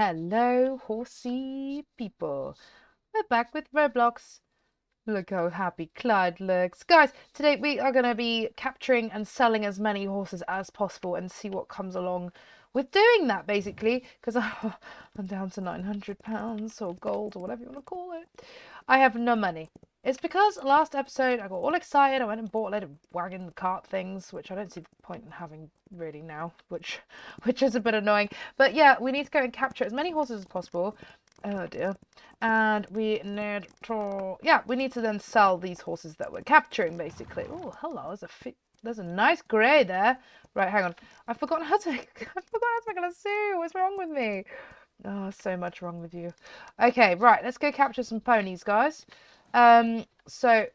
Hello, horsey people. We're back with Roblox. Look how happy Clyde looks. Guys, today we are going to be capturing and selling as many horses as possible and see what comes along with doing that, basically, because I'm down to £900 or gold or whatever you want to call it. I have no money. It's because last episode I got all excited. I went and bought a load of wagon cart things, which I don't see the point in having really now, which is a bit annoying. But yeah, we need to go and capture as many horses as possible. Oh dear. And we need to, yeah, we need to then sell these horses that we're capturing, basically. Oh, hello, there's a nice grey there. Right, hang on. I've forgotten how to make a lasso. What's wrong with me? Oh, so much wrong with you. Okay, right, let's go capture some ponies, guys. So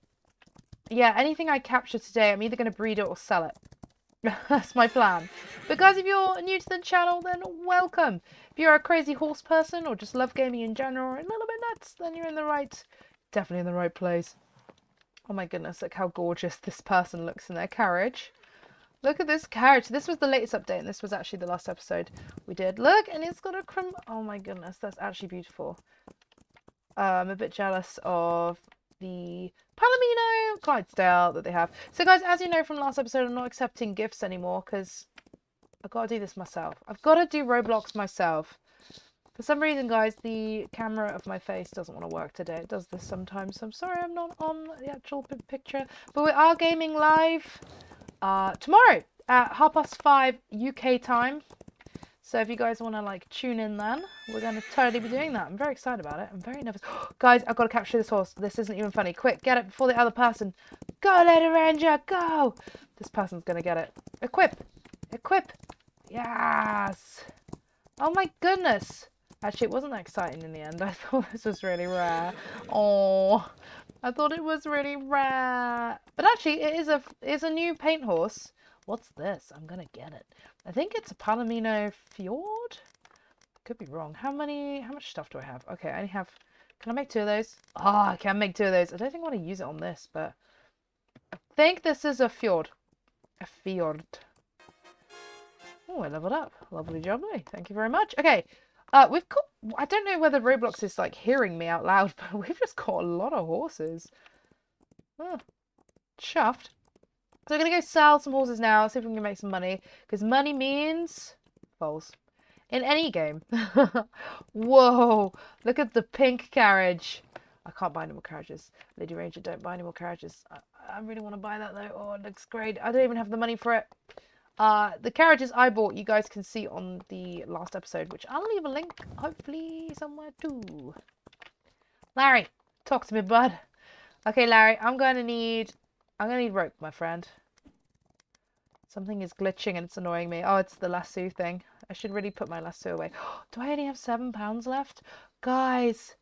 yeah, anything I capture today, I'm either going to breed it or sell it. That's my plan. But guys, if you're new to the channel, then welcome. If you're a crazy horse person or just love gaming in general or a little bit nuts, then you're in the right, definitely in the right place. Oh my goodness, look how gorgeous this person looks in their carriage. Look at this carriage. This was the latest update, and this was actually the last episode we did. Look, and it's got a oh my goodness, that's actually beautiful. I'm a bit jealous of the Palomino Clydesdale that they have. So guys, as you know from last episode, I'm not accepting gifts anymore because I've got to do this myself. I've got to do Roblox myself. For some reason, guys, the camera of my face doesn't want to work today. It does this sometimes, so I'm sorry I'm not on the actual picture. But we are gaming live tomorrow at 5:30 UK time. So if you guys want to like tune in, then we're going to totally be doing that. I'm very excited about it. I'm very nervous. Guys, I've got to capture this horse. This isn't even funny. Quick, get it before the other person. Go, Lady Ranger, go. This person's going to get it. Equip. Equip. Yes. Oh my goodness. Actually, it wasn't that exciting in the end. I thought this was really rare. Oh, I thought it was really rare. But actually, it is a new paint horse. What's this? I'm gonna get it. I think it's a Palomino Fjord. Could be wrong. How much stuff do I have? Okay, I only have, can I make two of those? Ah, oh, I can make two of those. I don't think I want to use it on this, but I think this is a Fjord. A Fjord. Oh, I leveled up. Lovely job, eh? Thank you very much. Okay, we've got, I don't know whether Roblox is like hearing me out loud, but we've just got a lot of horses. Oh, chuffed. So I'm going to go sell some horses now, see if we can make some money. Because money means foals in any game. Whoa, look at the pink carriage. I can't buy any more carriages. Lady Ranger, don't buy any more carriages. I really want to buy that though. Oh, it looks great. I don't even have the money for it. The carriages I bought, you guys can see on the last episode, which I'll leave a link, hopefully, somewhere too. Larry, talk to me, bud. Okay, Larry, I'm going to need rope, my friend. Something is glitching and it's annoying me. Oh, it's the lasso thing. I should really put my lasso away. Do I only have £7 left? Guys,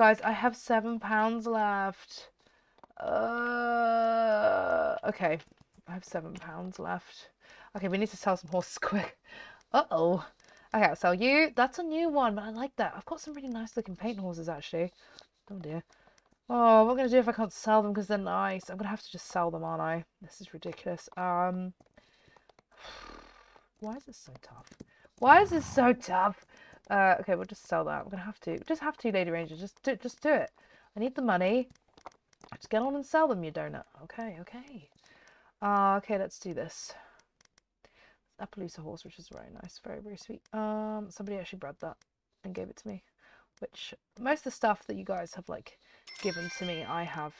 I have £7 left. Okay, I have £7 left. Okay, we need to sell some horses quick. Uh-oh. Okay, I'll sell you. That's a new one, but I like that. I've got some really nice looking paint horses, actually. Oh, dear. Oh, what am I going to do if I can't sell them because they're nice? I'm going to have to just sell them, aren't I? This is ridiculous. Why is this so tough? Why is this so tough? Okay, we'll just sell that. I'm going to have to. Just have to, Lady Ranger. Just do it. I need the money. Just get on and sell them, you donut. Okay, okay. Okay, let's do this. Appaloosa horse, which is very nice. Very, very sweet. Somebody actually bred that and gave it to me. Which, most of the stuff that you guys have, like, given to me, I have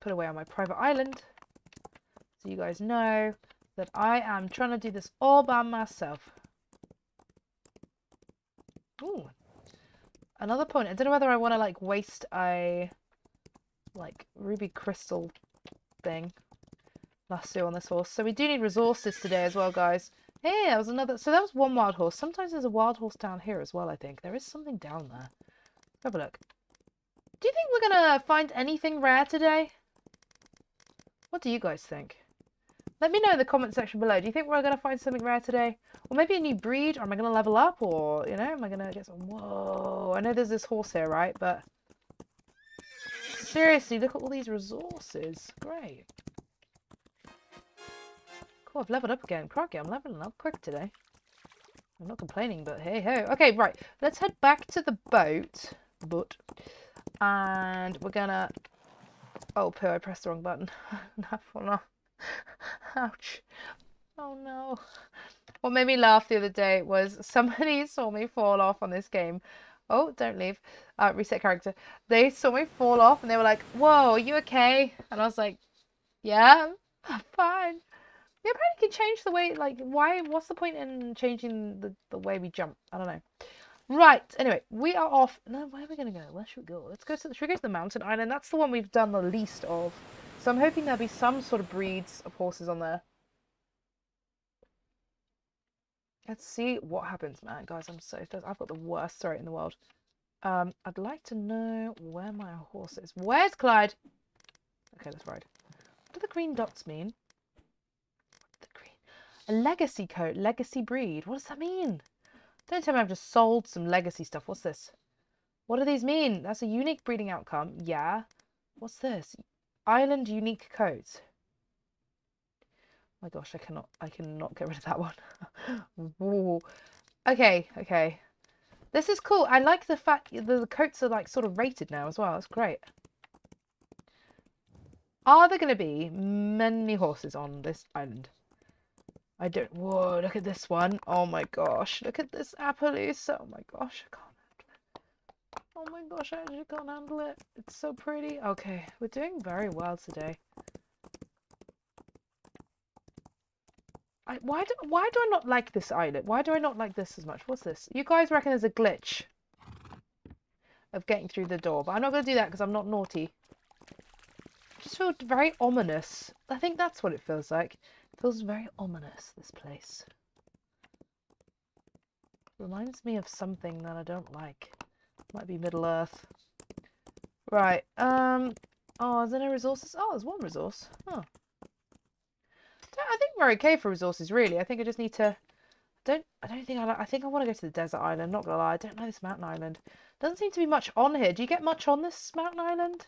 put away on my private island, so you guys know that I am trying to do this all by myself. Ooh, another point. I don't know whether I want to like waste a like ruby crystal thing lasso on this horse. So we do need resources today as well, guys. Hey, that was another. So that was one wild horse. Sometimes there's a wild horse down here as well. I think there is something down there. Have a look. Do you think we're going to find anything rare today? What do you guys think? Let me know in the comment section below. Do you think we're going to find something rare today? Or maybe a new breed? Or am I going to level up? Or, you know, am I going to get some... Whoa. I know there's this horse here, right? But seriously, look at all these resources. Great. Oh, I've leveled up again. Crikey, I'm leveling up quick today. I'm not complaining, but hey ho. Okay, right. Let's head back to the boat. And we're gonna... Oh, poo, I pressed the wrong button. No. Ouch. Oh, no. What made me laugh the other day was somebody saw me fall off on this game. Oh, don't leave. Reset character. They saw me fall off and they were like, whoa, are you okay? And I was like, yeah, I'm fine. Yeah, probably can change the way, like, why, what's the point in changing the way we jump? I don't know. Right, anyway, we are off. No, where are we going to go? Where should we go? Let's go to, should we go to the mountain island? That's the one we've done the least of. So I'm hoping there'll be some sort of breeds of horses on there. Let's see what happens, man. Guys, I'm so thirsty. I've got the worst throat in the world. I'd like to know where my horse is. Where's Clyde? Okay, let's ride. What do the green dots mean? A legacy coat, legacy breed. What does that mean? Don't tell me I've just sold some legacy stuff. What's this? What do these mean? That's a unique breeding outcome. Yeah. What's this? Island unique coats. Oh my gosh, I cannot get rid of that one. Whoa. Okay, okay. This is cool. I like the fact that the coats are like sort of rated now as well. That's great. Are there going to be many horses on this island? I don't... Whoa, look at this one. Oh my gosh. Look at this Appaloosa. Oh my gosh, I can't handle it. Oh my gosh, I actually can't handle it. It's so pretty. Okay, we're doing very well today. Why do I not like this islet? Why do I not like this as much? What's this? You guys reckon there's a glitch of getting through the door, but I'm not going to do that because I'm not naughty. I just feel very ominous. I think that's what it feels like. Feels very ominous, this place. Reminds me of something that I don't like. Might be Middle Earth. Right, oh, is there no resources? Oh, there's one resource. Huh. I think we're okay for resources, really. I think I just need to... I think I want to go to the desert island, not gonna lie. I don't know this mountain island. Doesn't seem to be much on here. Do you get much on this mountain island?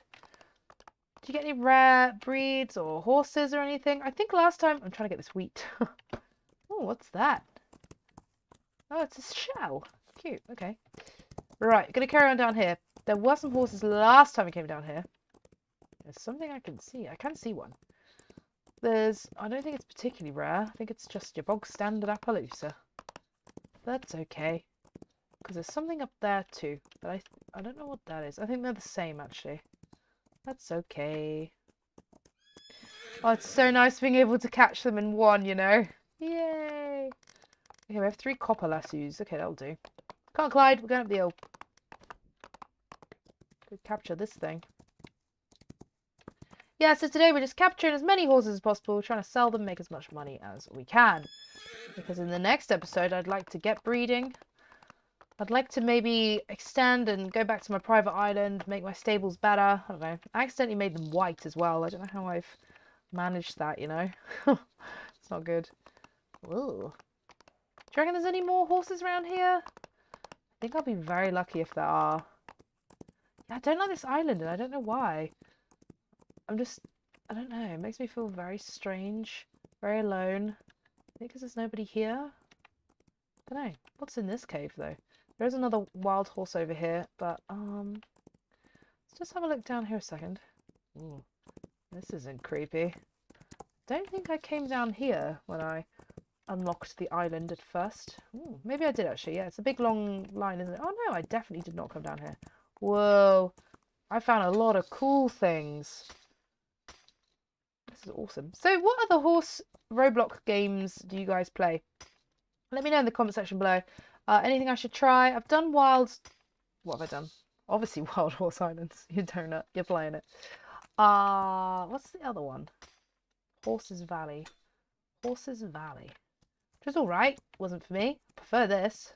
Do you get any rare breeds or horses or anything? I think last time... I'm trying to get this wheat. Oh, what's that? Oh, it's a shell. Cute. Okay. Right, going to carry on down here. There were some horses last time we came down here. There's something I can see. I can see one. There's... I don't think it's particularly rare. I think it's just your bog standard Appaloosa. That's okay. Because there's something up there too. But I don't know what that is. I think they're the same, actually. That's okay. Oh, it's so nice being able to catch them in one, you know. Yay! Okay, we have 3 copper lassos. Okay, that'll do. Come on, Clyde. We're going up the hill. Could capture this thing. Yeah, so today we're just capturing as many horses as possible. We're trying to sell them, make as much money as we can. Because in the next episode, I'd like to get breeding. I'd like to maybe extend and go back to my private island, make my stables better. I don't know. I accidentally made them white as well. I don't know how I've managed that, you know. It's not good. Ooh. Do you reckon there's any more horses around here? I think I'll be very lucky if there are. Yeah, I don't like this island and I don't know why. I don't know. It makes me feel very strange, very alone. I think because there's nobody here. I don't know. What's in this cave, though? There is another wild horse over here, but, let's just have a look down here a second. Ooh, this isn't creepy. Don't think I came down here when I unlocked the island at first. Ooh, maybe I did, actually. Yeah, it's a big, long line, isn't it? Oh, no, I definitely did not come down here. Whoa. I found a lot of cool things. This is awesome. So, what other horse Roblox games do you guys play? Let me know in the comment section below. Anything I should try? I've done What have I done? Obviously Wild Horse Islands. You donut. You're playing it. What's the other one? Horses Valley. Horses Valley. Which was alright. Wasn't for me. I prefer this.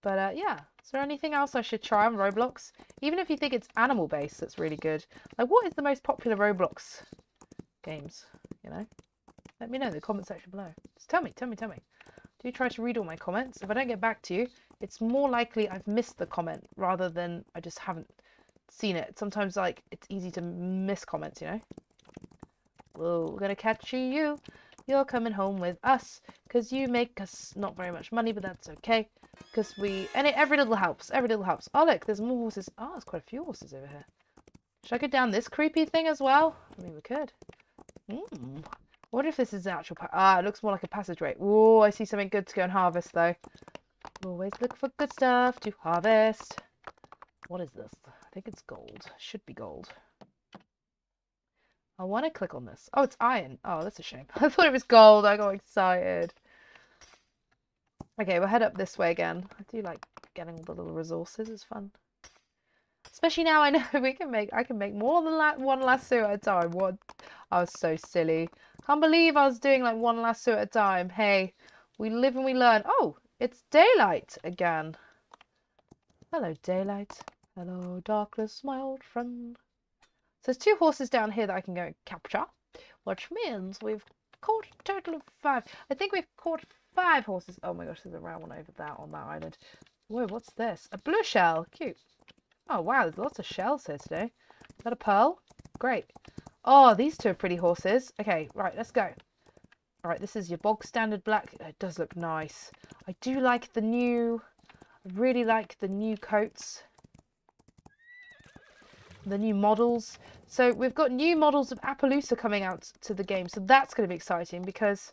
But yeah. Is there anything else I should try on Roblox? Even if you think it's animal-based, that's really good. Like, what is the most popular Roblox games? You know? Let me know in the comment section below. Just tell me. Do try to read all my comments. If I don't get back to you, it's more likely I've missed the comment rather than I just haven't seen it. Sometimes, like, it's easy to miss comments, you know? We're gonna catch you. You're coming home with us, because you make us not very much money, but that's okay. Because we... and every little helps. Every little helps. Oh, look, there's more horses. Oh, there's quite a few horses over here. Should I go down this creepy thing as well? I mean, we could. Mm. What if this is the actual... ah, it looks more like a passageway. Whoa, I see something good to go and harvest, though. Always look for good stuff to harvest. What is this? I think it's gold. Should be gold. I want to click on this. Oh, it's iron. Oh, that's a shame. I thought it was gold. I got excited. Okay, we'll head up this way again. I do like getting all the little resources. It's fun. Especially now I know we can make... I can make more than one lasso at a time. What? I was so silly. Can't believe I was doing like one lasso at a time. Hey, we live and we learn. Oh, it's daylight again. Hello, daylight. Hello, darkness, my old friend. So there's two horses down here that I can go and capture, which means we've caught a total of 5. I think we've caught 5 horses. Oh my gosh, there's a round one over there on that island. Whoa, what's this? A blue shell. Cute. Oh wow, there's lots of shells here today. Is that a pearl? Great. Oh, these two are pretty horses. Okay, right, let's go. All right, this is your bog standard black. It does look nice. I do like the new... I really like the new coats. The new models. So we've got new models of Appaloosa coming out to the game, so that's going to be exciting because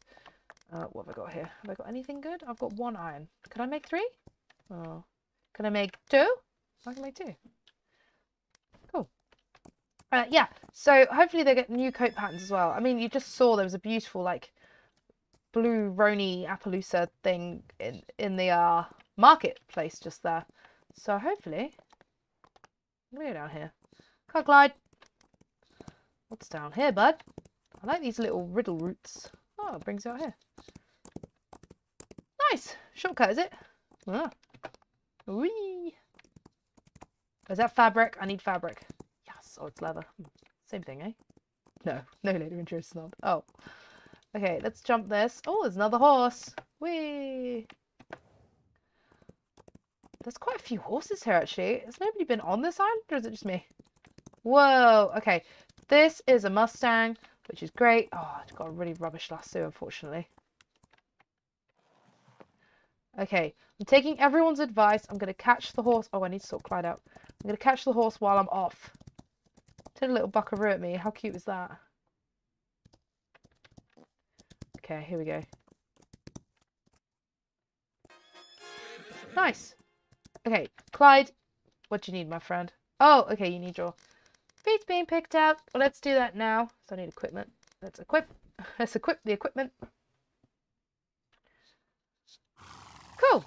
what have I got here? Have I got anything good? I've got 1 iron. Can I make 3? Oh, can I make 2? I can make 2. Cool. Yeah, so hopefully they get new coat patterns as well. I mean, you just saw there was a beautiful like blue Roni Appaloosa thing in the marketplace just there, so hopefully I'm gonna go down here. Hi, Clyde. What's down here, bud? I like these little riddle routes. Oh, it brings you out here. Nice! Shortcut, is it? Ah. Whee! Is that fabric? I need fabric. Yes. Oh, it's leather. Same thing, eh? No. No, Lady Ranger, it's not. Oh. Okay, let's jump this. Oh, there's another horse. Whee! There's quite a few horses here, actually. Has nobody been on this island, or is it just me? Whoa, okay, this is a Mustang, which is great. Oh, I've got a really rubbish lasso, unfortunately. Okay, I'm taking everyone's advice. I'm going to catch the horse. Oh, I need to sort Clyde out. I'm going to catch the horse while I'm off. Did a little buckaroo at me. How cute was that? Okay, here we go. Nice. Okay, Clyde, what do you need, my friend? Oh, okay, you need your... feet's being picked up. Well, let's do that now. So I need equipment. Let's equip. Let's equip the equipment. Cool.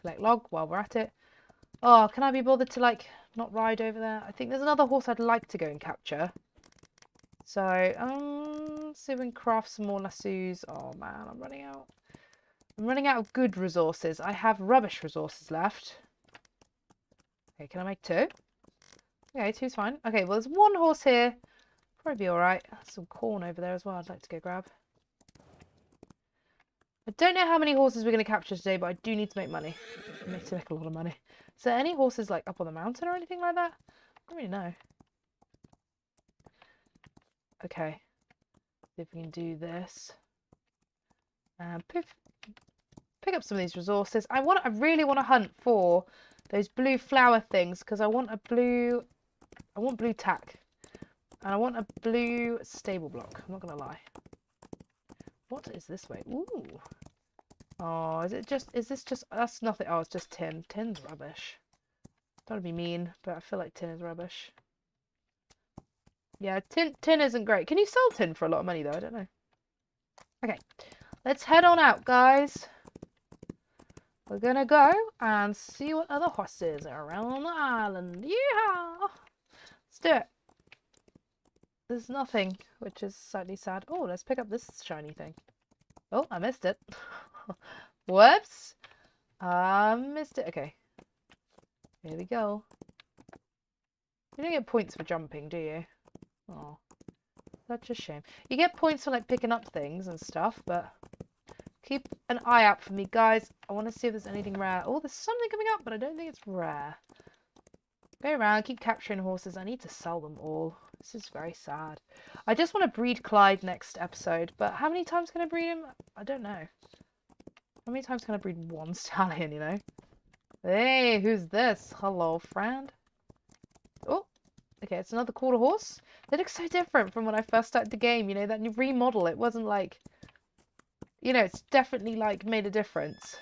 Collect log while we're at it. Oh, can I be bothered to like not ride over there? I think there's another horse I'd like to go and capture. So see if we can craft some more lassos. Oh man, I'm running out. I'm running out of good resources. I have rubbish resources left. Okay, can I make 2? Okay, 2's fine. Okay, well, there's 1 horse here. Probably be alright. Some corn over there as well I'd like to go grab. I don't know how many horses we're going to capture today, but I do need to make money. I need to make a lot of money. Is there any horses, like, up on the mountain or anything like that? I don't really know. Okay. See if we can do this. And poof. Pick up some of these resources. I really want to hunt for... those blue flower things, because I want blue tack, and I want a blue stable block. I'm not gonna lie. What is this way? Ooh. Oh, is this just? That's nothing. Oh, it's just tin. Tin's rubbish. Don't want to be mean, but I feel like tin is rubbish. Yeah, tin isn't great. Can you sell tin for a lot of money though? I don't know. Okay, let's head on out, guys. We're gonna go and see what other horses are around on the island. Yeehaw! Let's do it. There's nothing, which is slightly sad. Oh, let's pick up this shiny thing. Oh, I missed it. Whoops! I missed it. Okay. Here we go. You don't get points for jumping, do you? Oh, such a shame. You get points for like picking up things and stuff, but... keep an eye out for me, guys. I want to see if there's anything rare. Oh, there's something coming up, but I don't think it's rare. Go around, keep capturing horses. I need to sell them all. This is very sad. I just want to breed Clyde next episode, but how many times can I breed him? I don't know. How many times can I breed one stallion, you know? Hey, who's this? Hello, friend. Oh, okay, it's another quarter horse. They look so different from when I first started the game, you know, that new remodel. It wasn't like, you know, it's definitely like made a difference.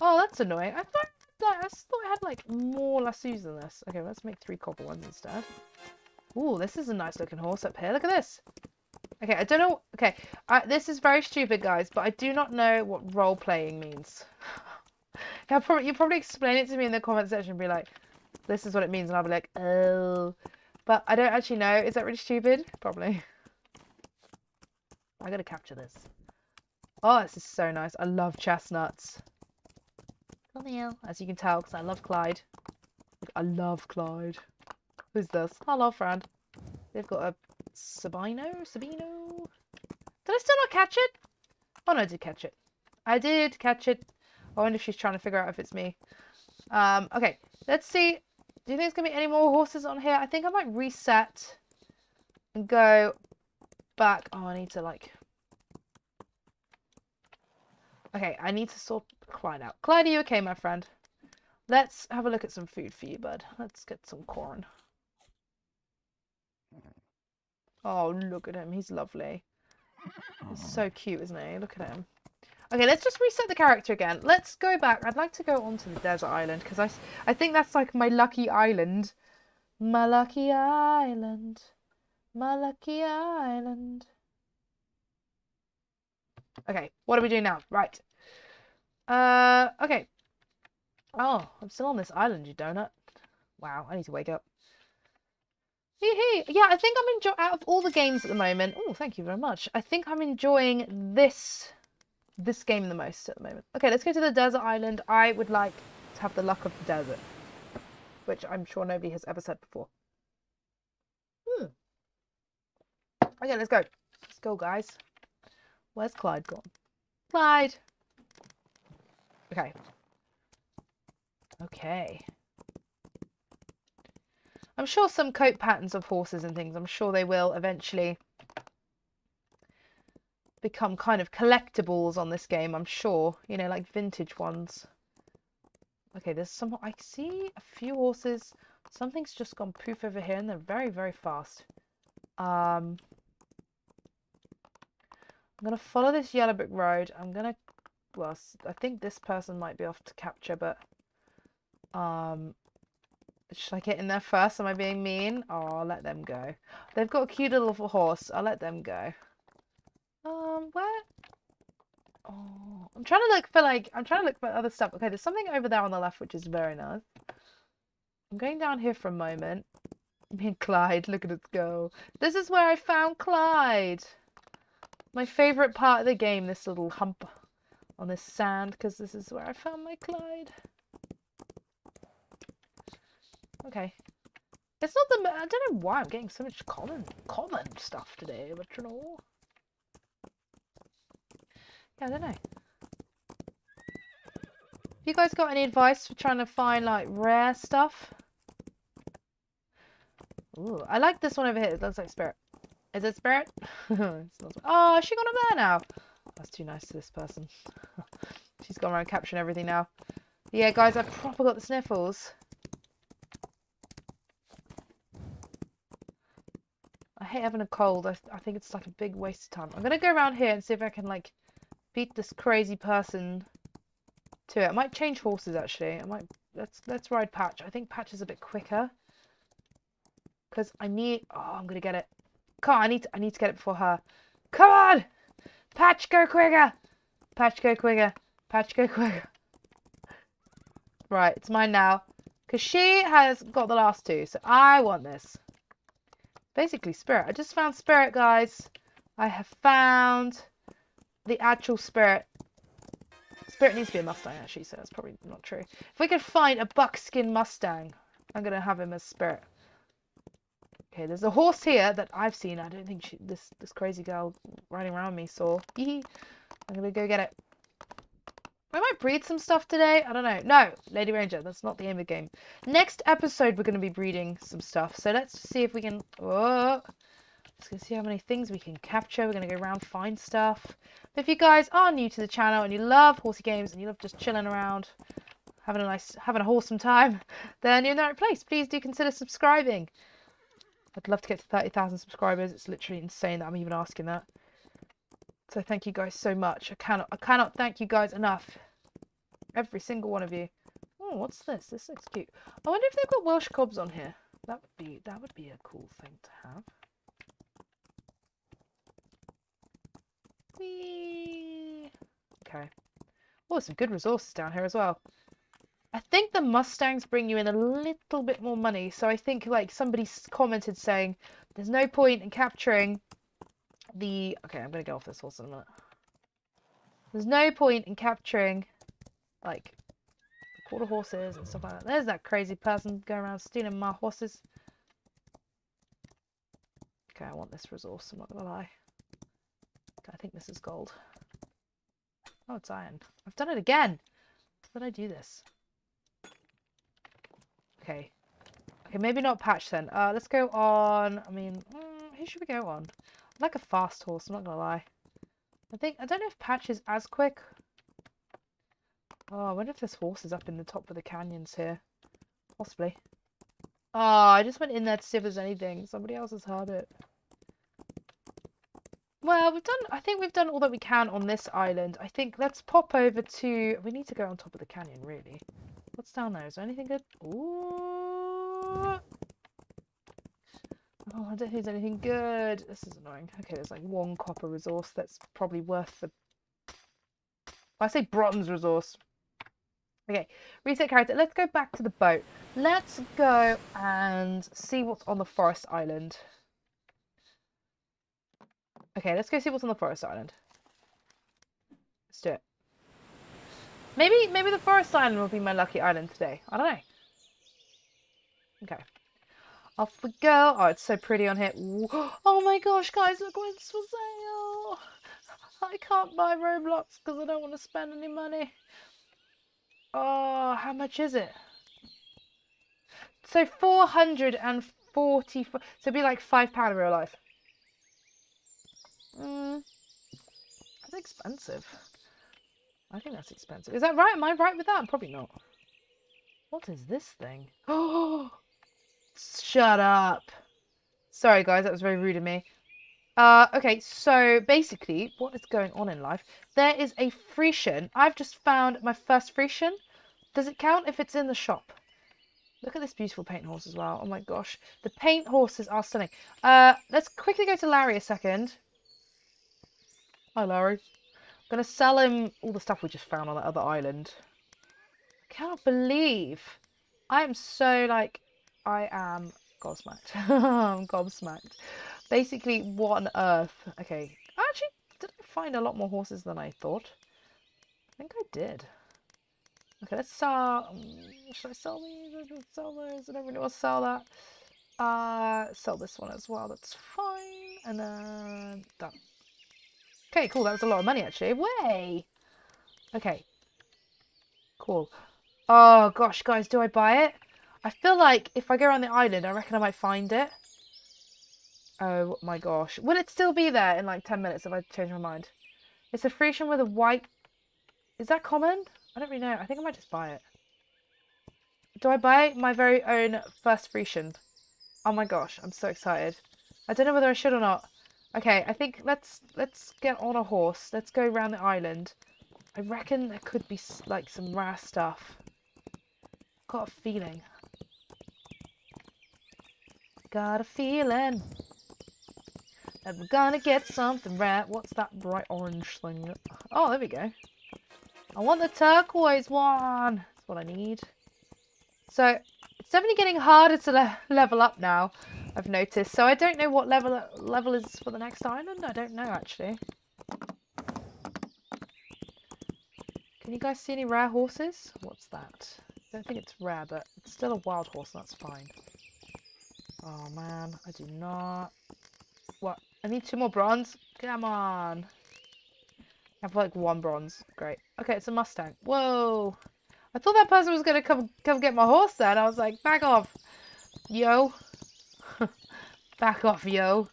Oh, that's annoying. I thought I had like more lassos than this. Okay, let's make 3 copper ones instead. Ooh, this is a nice looking horse up here. Look at this. Okay, I don't know. Okay, this is very stupid, guys, but I do not know what role playing means. You'll probably explain it to me in the comment section and be like, this is what it means, and I'll be like, oh. But I don't actually know. Is that really stupid? Probably. I gotta capture this. Oh, this is so nice. I love chestnuts. As you can tell, because I love Clyde. I love Clyde. Who's this? Hello, friend. They've got a Sabino? Did I still not catch it? Oh, no, I did catch it. I did catch it. I wonder if she's trying to figure out if it's me. Okay, let's see. Do you think there's going to be any more horses on here? I think I might reset and go back. Oh, I need to, like... Okay, I need to sort Clyde out. Clyde, are you okay, my friend? Let's have a look at some food for you, bud. Let's get some corn. Oh, look at him. He's lovely. He's so cute, isn't he? Look at him. Okay, let's just reset the character again. Let's go back. I'd like to go onto the desert island because I think that's like my lucky island. My lucky island. My lucky island. Okay, what are we doing now? Right. Okay. Oh, I'm still on this island, you donut. Wow, I need to wake up. Hee-hee. Yeah, I think I'm enjoying, out of all the games at the moment. Oh, thank you very much. I think I'm enjoying this game the most at the moment. Okay, let's go to the desert island. I would like to have the luck of the desert, which I'm sure nobody has ever said before. Okay, let's go. Let's go, guys. Where's Clyde gone? Clyde! Okay. Okay. I'm sure some coat patterns of horses and things, I'm sure they will eventually become kind of collectibles on this game, I'm sure. You know, like vintage ones. Okay, there's some... I see a few horses. Something's just gone poof over here, and they're very, very fast. I'm going to follow this yellow brick road. I'm going to... Well, I think this person might be off to capture, but... Should I get in there first? Am I being mean? Oh, I'll let them go. They've got a cute little horse. I'll let them go. Where? Oh, I'm trying to look for other stuff. Okay, there's something over there on the left, which is very nice. I'm going down here for a moment. Me and Clyde, look at us go. This is where I found Clyde. My favorite part of the game, this little hump on this sand, because this is where I found my Clyde. Okay. It's not the... I don't know why I'm getting so much common stuff today, but you know... Yeah, I don't know. Have you guys got any advice for trying to find, like, rare stuff? Ooh, I like this one over here. It looks like Spirit. Is it Spirit? Oh, has she gone over there now? That's too nice to this person. She's gone around capturing everything now. Yeah, guys, I proper got the sniffles. I hate having a cold. I think it's like a big waste of time. I'm going to go around here and see if I can, like, beat this crazy person to it. I might change horses, actually. I might... Let's ride Patch. I think Patch is a bit quicker. Because I need... Oh, I'm going to get it. Come on, I need to get it before her. Come on! Patch, go quicker! Patch, go quicker. Patch, go quicker. Right, it's mine now. Because she has got the last two, so I want this. Basically, Spirit. I just found Spirit, guys. I have found the actual Spirit. Spirit needs to be a Mustang, actually, so that's probably not true. If we could find a buckskin Mustang, I'm going to have him as Spirit. Okay, there's a horse here that I've seen. I don't think this crazy girl riding around me saw. I'm going to go get it. I might breed some stuff today. I don't know. No, Lady Ranger, that's not the aim of the game. Next episode, we're going to be breeding some stuff. So let's see if we can... Oh, let's go see how many things we can capture. We're going to go around, find stuff. But if you guys are new to the channel and you love horsey games and you love just chilling around, having a wholesome time, then you're in the right place. Please do consider subscribing. I'd love to get to 30,000 subscribers. It's literally insane that I'm even asking that. So thank you guys so much. I cannot thank you guys enough. Every single one of you. Oh, what's this? This looks cute. I wonder if they've got Welsh Cobs on here. That would be a cool thing to have. Whee! Okay. Oh, some good resources down here as well. I think the Mustangs bring you in a little bit more money. So I think like somebody commented saying there's no point in capturing the... Okay, I'm going to go off this horse in a minute. There's no point in capturing like the quarter horses and stuff like that. There's that crazy person going around stealing my horses. Okay, I want this resource, I'm not going to lie. I think this is gold. Oh, it's iron. I've done it again. How did I do this? Okay. Okay, maybe not patch then. Let's go on... I mean, who should we go on? I'd like a fast horse, I'm not going to lie. I don't know if patch is as quick. Oh, I wonder if this horse is up in the top of the canyons here. Possibly. Oh, I just went in there to see if there's anything. Somebody else has heard it. Well, I think we've done all that we can on this island. I think let's pop over to... We need to go on top of the canyon, really. What's down there? Is there anything good? Ooh. Oh, I don't think there's anything good. This is annoying. Okay, there's like one copper resource that's probably worth the... I say bronze resource. Okay, reset character. Let's go back to the boat. Let's go and see what's on the forest island. Okay, let's go see what's on the forest island. Let's do it. Maybe the forest island will be my lucky island today. I don't know. Okay. Off we go. Oh, it's so pretty on here. Ooh. Oh my gosh, guys, look what's for sale. I can't buy Roblox because I don't want to spend any money. Oh, how much is it? So 444. So it'd be like £5 in real life. That's expensive. I think that's expensive. Is that right? Am I right with that? Probably not. What is this thing? Oh, shut up. Sorry, guys. That was very rude of me. Okay, so basically, what is going on in life? There is a Friesian. I've just found my first Friesian. Does it count if it's in the shop? Look at this beautiful paint horse as well. Oh, my gosh. The paint horses are stunning. Let's quickly go to Larry a second. Hi, Larry. I'm going to sell him all the stuff we just found on that other island. I cannot believe. I am so, like, I am gobsmacked. I'm gobsmacked. Basically, what on earth? Okay. Actually, did I find a lot more horses than I thought? I think I did. Okay, let's sell... Should I sell these? I should sell those. I don't really want to sell that. Sell this one as well. That's fine. And then... Done. Okay, cool. That was a lot of money, actually. Way! Okay. Cool. Oh, gosh, guys. Do I buy it? I feel like if I go around the island, I reckon I might find it. Oh, my gosh. Will it still be there in, like, 10 minutes if I change my mind? It's a Friesian with a white... Is that common? I don't really know. I think I might just buy it. Do I buy my very own first Friesian? Oh, my gosh. I'm so excited. I don't know whether I should or not. Okay, I think let's get on a horse. Let's go around the island. I reckon there could be like some rare stuff. Got a feeling. Got a feeling that we're gonna get something rare. What's that bright orange thing? Oh, there we go. I want the turquoise one. That's what I need. So it's definitely getting harder to level up now. I've noticed. So I don't know what level is for the next island. I don't know, actually. Can you guys see any rare horses? What's that? I don't think it's rare, but it's still a wild horse. And that's fine. Oh, man. I do not... What? I need 2 more bronze. Come on. I have like one bronze. Great. Okay, it's a Mustang. Whoa! I thought that person was gonna come get my horse then. I was like, back off, yo. Back off, yo.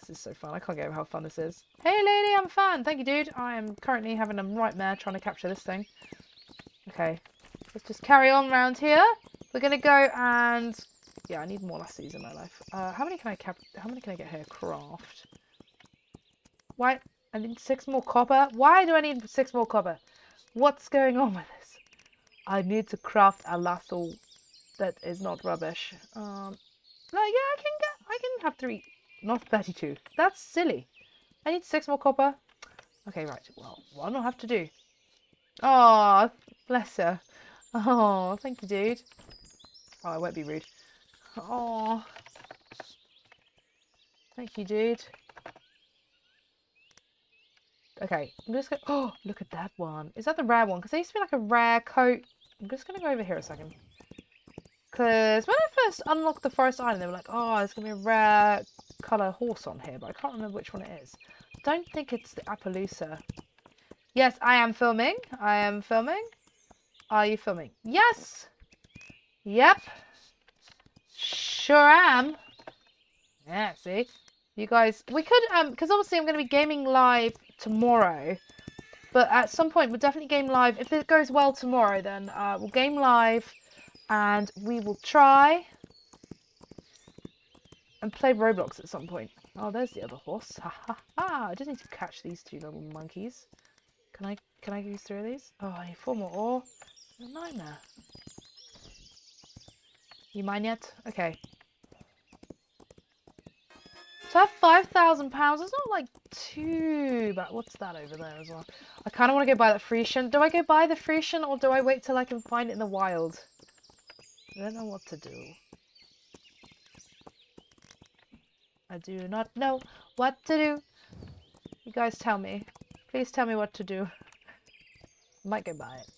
This is so fun. I can't get over how fun this is. Hey, lady, I'm a fan. Thank you, dude. I am currently having a nightmare trying to capture this thing. Okay. Let's just carry on round here. We're going to go and... yeah, I need more lassies in my life. How many can I get here? Craft. Why? I need 6 more copper. Why do I need 6 more copper? What's going on with this? I need to craft a lasso that is not rubbish. No, yeah, I can have 3... Not 32. That's silly. I need 6 more copper. Okay, right. Well, one I'll have to do. Oh, bless her. Oh, thank you, dude. Oh, I won't be rude. Oh, thank you, dude. Okay, I'm just gonna. Oh, look at that one. Is that the rare one? Because there used to be like a rare coat. I'm just gonna go over here a second. Because when I first unlocked the Forest Island, they were like, oh, there's gonna be a rare colour horse on here, but I can't remember which one it is. I don't think it's the Appaloosa. Yes, I am filming. I am filming. Are you filming? Yes. Yep. Sure am. Yeah, see? You guys, we could, because obviously I'm going to be gaming live tomorrow, but at some point we'll definitely game live. If it goes well tomorrow, then we'll game live and we will try and play Roblox at some point. Oh, there's the other horse. Ha ha ha. I just need to catch these two little monkeys. Can I use 3 of these? Oh, I need 4 more ore. It's a nightmare. You mine yet? Okay. So I have £5,000. It's not like too bad. What's that over there as well? I kind of want to go buy that Friesian. Do I go buy the Friesian or do I wait till I can find it in the wild? I don't know what to do. I do not know what to do. You guys tell me. Please tell me what to do. Might go buy it.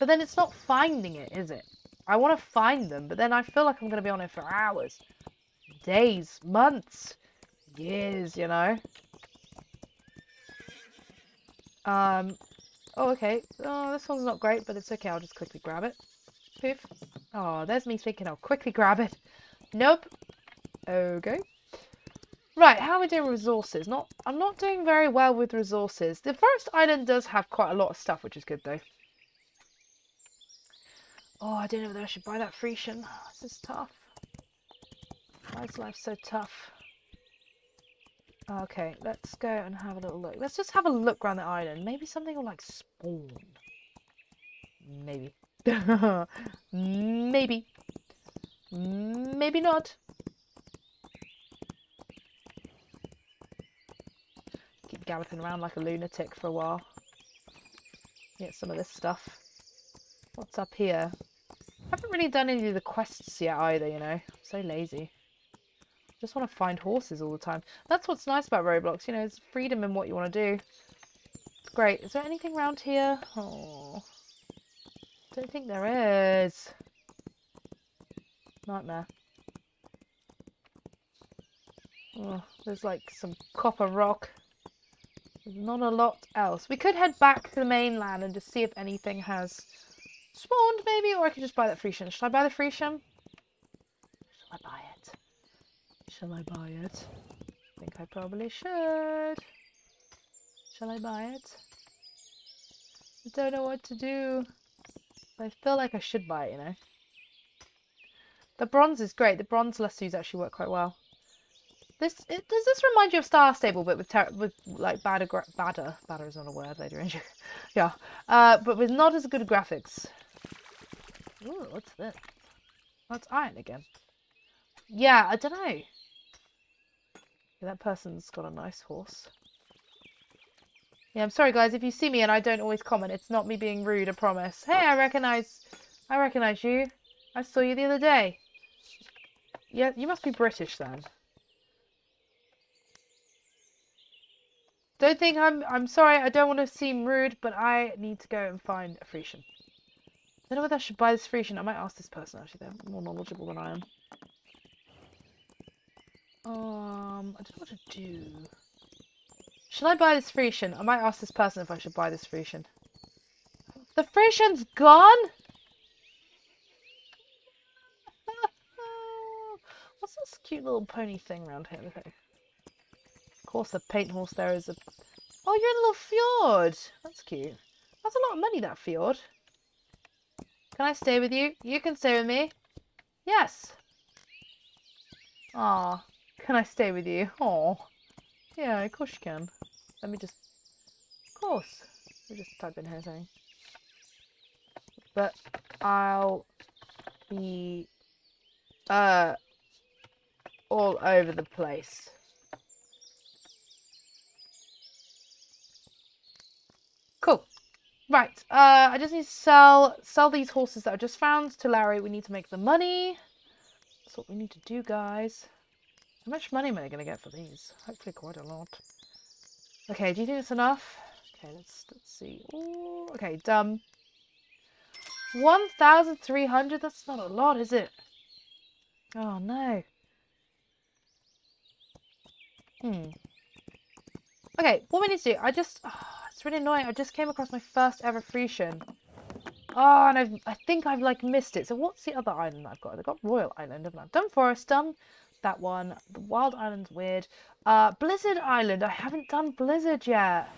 But then it's not finding it, is it? I want to find them, but then I feel like I'm going to be on it for hours. Days, months, years, you know? Oh, okay. Oh, this one's not great, but it's okay. I'll just quickly grab it. Poof. Oh, there's me thinking I'll quickly grab it. Nope. Okay. Right, how are we doing with resources? I'm not doing very well with resources. The Forest Island does have quite a lot of stuff, which is good, though. Oh, I don't know whether I should buy that Frisian. Oh, this is tough. Why is life so tough? Okay, let's go and have a little look. Let's just have a look around the island. Maybe something will, like, spawn. Maybe. Maybe. Maybe not. Galloping around like a lunatic for a while. Get some of this stuff. What's up here? I haven't really done any of the quests yet either, you know. I'm so lazy. Just want to find horses all the time. That's what's nice about Roblox, you know, it's freedom in what you want to do. It's great. Is there anything around here? Oh, don't think there is. Nightmare. Oh, there's like some copper rock. Not a lot else. We could head back to the mainland and just see if anything has spawned, maybe. Or I could just buy that Frisian. Should I buy the Frisian? Shall I buy it? Shall I buy it? I think I probably should. Shall I buy it? I don't know what to do. I feel like I should buy it, you know. The bronze is great. The bronze lassos actually work quite well. Does this remind you of Star Stable, but with like badder is not a word, Lady Ranger. Yeah, but with not as good graphics. Ooh, what's this? That's iron again. Yeah, I don't know. Yeah, that person's got a nice horse. Yeah, I'm sorry guys if you see me and I don't always comment. It's not me being rude, I promise. Hey, I recognise you. I saw you the other day. Yeah, you must be British then. Don't think I'm sorry, I don't want to seem rude, but I need to go and find a Frisian. I don't know whether I should buy this Frisian. I might ask this person, actually. They're more knowledgeable than I am. I don't know what to do. Should I buy this Friesian? I might ask this person if I should buy this Friesian. The Friesian's gone? What's this cute little pony thing around here? Of course the paint horse there is a... Oh, you're in a little fjord! That's cute. That's a lot of money, that fjord. Can I stay with you? You can stay with me. Yes! Aw, can I stay with you? Aw. Yeah, of course you can. Let me just... Of course. Let me just type in here something. But I'll be... all over the place. Cool. Right, I just need to sell these horses that I just found to Larry. We need to make the money. That's what we need to do, guys. How much money am I going to get for these? Hopefully quite a lot. Okay, do you think it's enough? Okay, let's see. Ooh, okay, dumb. 1,300? That's not a lot, is it? Oh, no. Okay, what we need to do, it's really annoying. I just came across my first ever Friesian. Oh, and I think I've, like, missed it. So what's the other island that I've got? I've got Royal Island, haven't I? Done Forest, done that one. The Wild Island's weird. Blizzard Island. I haven't done Blizzard yet.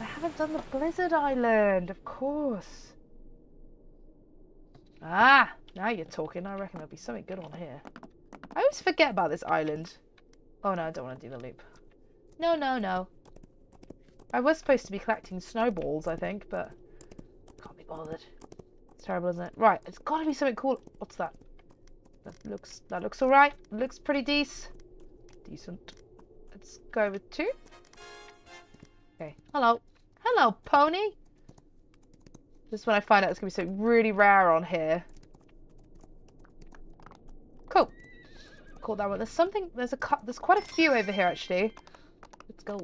I haven't done the Blizzard Island, of course. Ah, now you're talking. I reckon there'll be something good on here. I always forget about this island. Oh, no, I don't want to do the loop. No, no, no. I was supposed to be collecting snowballs, I think, but... can't be bothered. It's terrible, isn't it? Right, it's got to be something cool. What's that? That looks all right. It looks pretty decent. Let's go over two. Okay. Hello. Hello, pony. This is when I find out it's gonna be something really rare on here. Cool. Cool that one. There's something. There's quite a few over here actually. Let's go.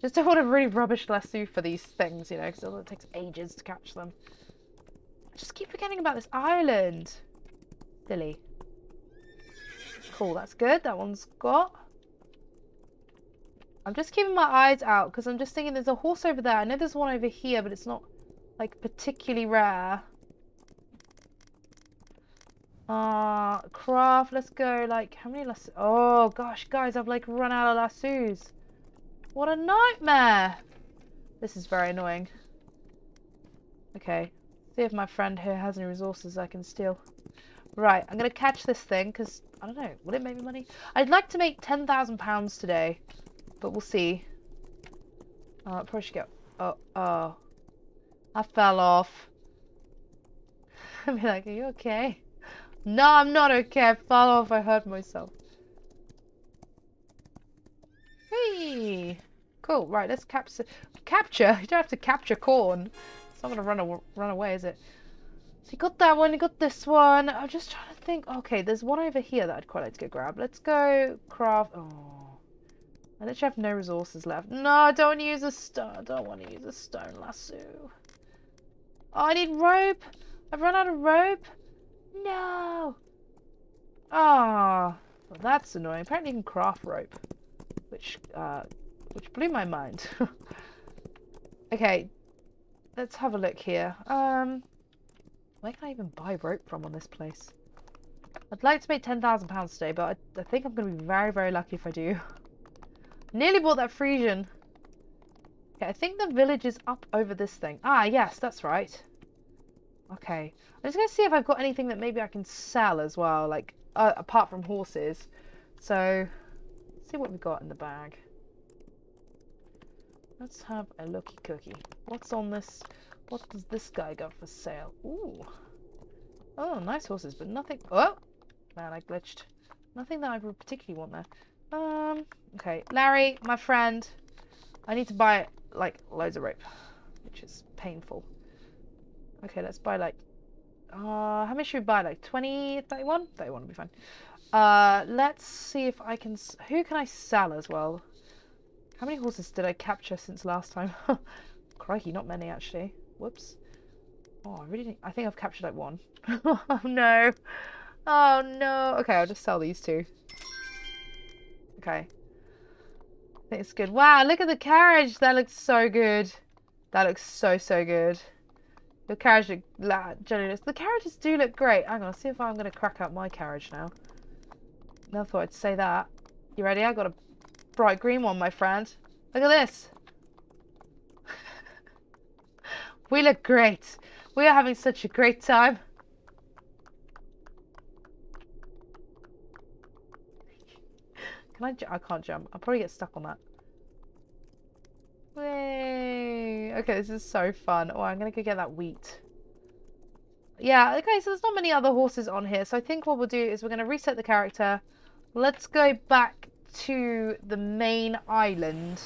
Just don't want a really rubbish lasso for these things, you know, because it takes ages to catch them. I just keep forgetting about this island. Silly. Cool, that's good. That one's got. I'm just keeping my eyes out because I'm just thinking there's a horse over there. I know there's one over here, but it's not, like, particularly rare. Craft. Let's go, like, how many lassos? Oh, gosh, guys, I've, like, run out of lassos. What a nightmare. This is very annoying. Okay. See if my friend here has any resources I can steal. Right, I'm going to catch this thing because, I don't know, will it make me money? I'd like to make £10,000 today, but we'll see. Probably should go. Oh. I fell off. I'd be like, are you okay? No, I'm not okay. I fell off. I hurt myself. Hey! Cool. Right, let's capture. You don't have to capture corn. It's not going to run away, is it? So you got that one, you got this one. I'm just trying to think. Okay, there's one over here that I'd quite like to go grab. Let's go craft. Oh. I literally have no resources left. No, I don't want to use a stone. I don't want to use a stone lasso. Oh, I need rope. I've run out of rope. No. Ah. Oh. Well, that's annoying. Apparently you can craft rope. Which blew my mind. Okay. Let's have a look here. Where can I even buy rope from on this place? I'd like to make £10,000 today, but I think I'm going to be very, very lucky if I do. Nearly bought that Friesian. Okay, I think the village is up over this thing. Ah, yes, that's right. Okay. I'm just going to see if I've got anything that maybe I can sell as well, like, apart from horses. So, let's see what we've got in the bag. Let's have a looky cookie. What's on this... What does this guy got for sale? Ooh. Oh, nice horses, but nothing... Oh! Man, I glitched. Nothing that I would particularly want there. Okay. Larry, my friend. I need to buy, like, loads of rope. Which is painful. Okay, let's buy, like... how many should we buy? Like, 20? 31? 31 would be fine. Let's see if I can... Who can I sell as well? How many horses did I capture since last time? Crikey, not many, actually. Whoops. Oh, I really didn't... I think I've captured like one. Oh, no. Oh, no. Okay, I'll just sell these two. Okay. It's good. Wow, look at the carriage. That looks so good. That looks so, so good. The carriage look, the carriages do look great. Hang on, I'll see if I'm going to crack out my carriage now. Never thought I'd say that. You ready? I got a bright green one, my friend. Look at this. We look great. We are having such a great time. Can I can't jump. I'll probably get stuck on that. Yay. Okay, this is so fun. Oh, I'm going to go get that wheat. Yeah, okay, so there's not many other horses on here. So I think what we'll do is we're going to reset the character. Let's go back to the main island.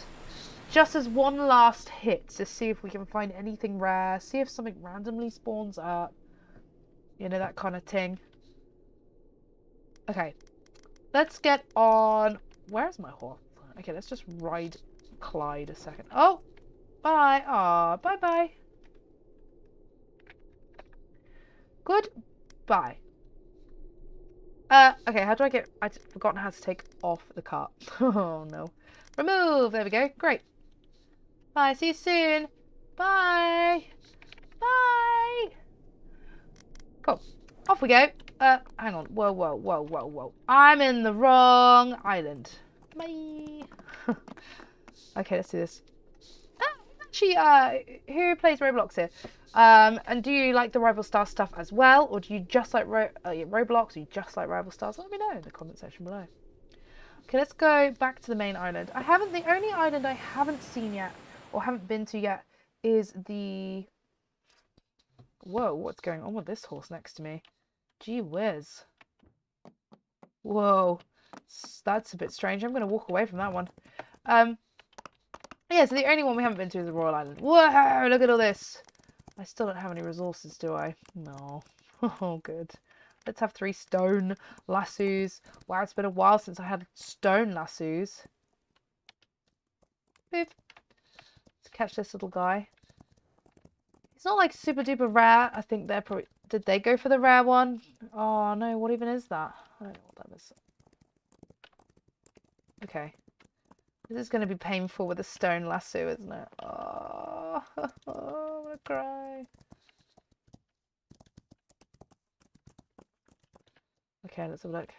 Just as one last hit to see if we can find anything rare. See if something randomly spawns up. You know, that kind of thing. Okay. Let's get on... Where's my horse? Okay, let's just ride Clyde a second. Oh! Bye! Aw, bye-bye! Goodbye! Okay, how do I get... I've forgotten how to take off the cart. Oh, no. Remove! There we go. Great. Bye, see you soon! Bye! Bye! Cool. Off we go. Hang on. Whoa, whoa, whoa, whoa, whoa. I'm in the wrong island. Bye. Okay, let's do this. Actually, who plays Roblox here? And do you like the Rival Stars stuff as well? Or do you just like Roblox? Or you just like Rival Stars? Let me know in the comment section below. Okay, let's go back to the main island. I haven't... The only island I haven't seen yet, or haven't been to yet, is the... Whoa, what's going on with this horse next to me? Gee whiz. Whoa. That's a bit strange. I'm going to walk away from that one. Yeah, so the only one we haven't been to is the Royal Island. Whoa, look at all this. I still don't have any resources, do I? No. Oh, good. Let's have 3 stone lassos. Wow, it's been a while since I had stone lassos. Boop. Let's catch this little guy. It's not like super duper rare. I think they're probably... Did they go for the rare one? Oh no, what even is that? I don't know what that is. Okay. This is going to be painful with a stone lasso, isn't it? Oh, I'm going to cry. Okay, let's have a look.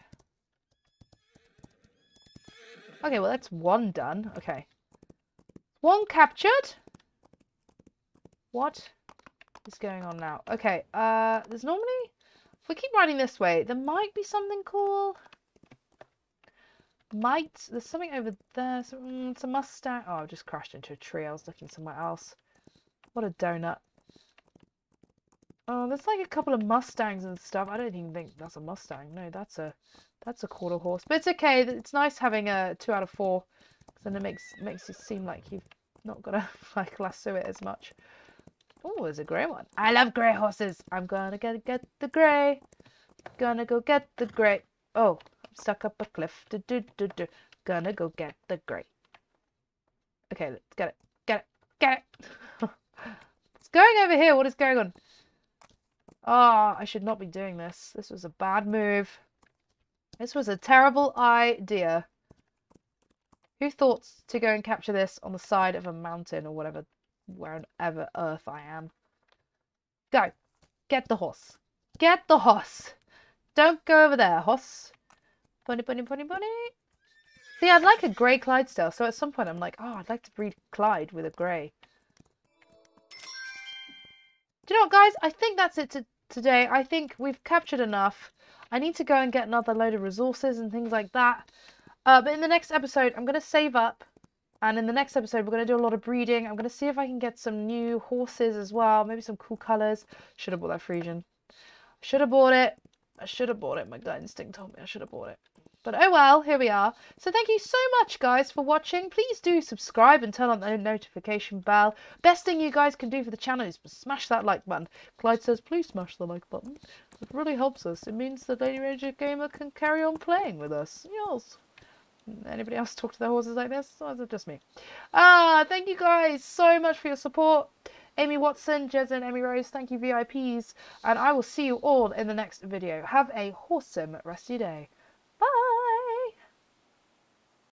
Okay, well that's one done. Okay. One captured? What? What's going on now? Okay, there's normally, if we keep riding this way, there might be something cool. Might, there's something over there. So, it's a Mustang. Oh, I've just crashed into a tree. I was looking somewhere else. What a donut. Oh, there's like a couple of Mustangs and stuff. I don't even think that's a Mustang. No, that's a quarter horse. But it's okay. It's nice having a 2 out of 4. Because then it makes you seem like you've not got to like lasso it as much. Oh, there's a grey one. I love grey horses. I'm gonna get the grey. Gonna go get the grey. Oh, I'm stuck up a cliff. Do, do, do, do. Gonna go get the grey. Okay, let's get it. Get it. Get it. It's going over here. What is going on? Ah, oh, I should not be doing this. This was a bad move. This was a terrible idea. Who thought to go and capture this on the side of a mountain or whatever? Wherever earth I am. Go. Get the horse. Get the horse. Don't go over there, horse. Bunny, bunny, bunny, bunny. See, I'd like a grey Clydesdale. So at some point I'm like, oh, I'd like to breed Clyde with a grey. Do you know what, guys? I think that's it today. I think we've captured enough. I need to go and get another load of resources and things like that. But in the next episode, I'm going to save up. And in the next episode, we're going to do a lot of breeding. I'm going to see if I can get some new horses as well. Maybe some cool colours. Should have bought that Friesian. Should have bought it. I should have bought it. My gut instinct told me I should have bought it. But oh well, here we are. So thank you so much, guys, for watching. Please do subscribe and turn on the notification bell. Best thing you guys can do for the channel is smash that like button. Clyde says, please smash the like button. It really helps us. It means the LadyRangerGamer can carry on playing with us. Yes. Anybody else talk to their horses like this? Or is it just me? Thank you guys so much for your support. Amy Watson, Jez and Amy Rose, thank you VIPs. And I will see you all in the next video. Have a wholesome rest of your day.